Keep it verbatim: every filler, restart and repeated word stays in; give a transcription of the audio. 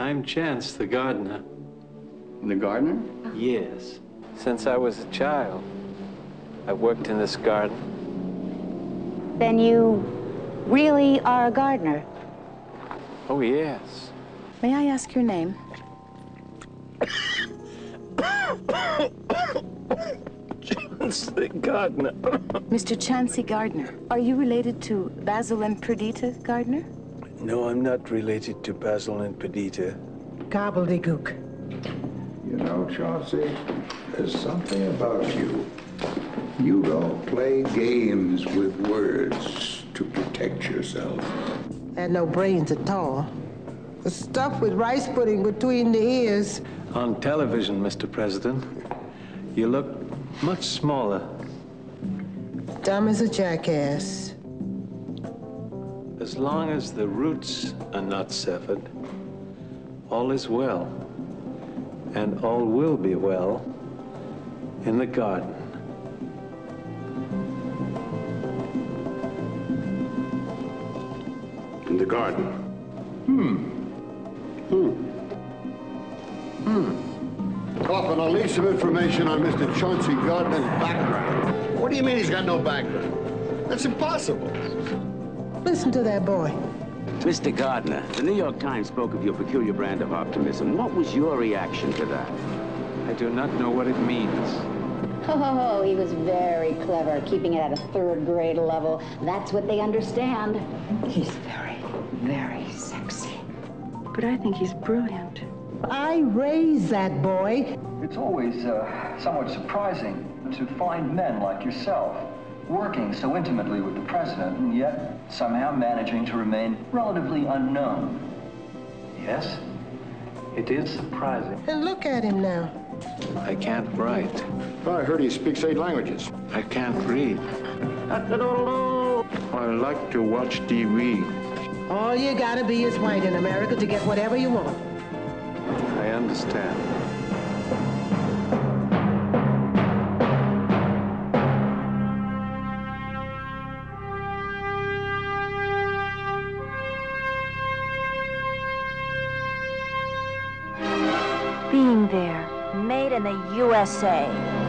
I'm Chance, the gardener. The gardener? Yes. Since I was a child, I worked in this garden. Then you really are a gardener? Oh, yes. May I ask your name? Chauncey Gardner. Mister Chauncey Gardner, are you related to Basil and Perdita Gardner? No, I'm not related to Basil and Perdita. Gobbledygook. You know, Chauncey, there's something about you. You don't play games with words to protect yourself. I had no brains at all. Stuffed with rice pudding between the ears. On television, Mister President, you look much smaller. Dumb as a jackass. As long as the roots are not severed, all is well, and all will be well in the garden. In the garden? Hmm. Hmm. Hmm. Coffin, I'll leave some information on Mister Chauncey Gardner's background. What do you mean he's got no background? That's impossible. Listen to that boy. Mister Gardner, the New York Times spoke of your peculiar brand of optimism. What was your reaction to that? I do not know what it means. Ho, ho, ho, he was very clever, keeping it at a third grade level. That's what they understand. He's very, very sexy. But I think he's brilliant. I raise that boy. It's always uh, somewhat surprising to find men like yourself working so intimately with the president and yet somehow managing to remain relatively unknown. Yes, it is surprising. And look at him now. I can't write. Well, I heard he speaks eight languages. I can't read. I like to watch T V. All you gotta be is white in America to get whatever you want. I understand. Being There, made in the U S A.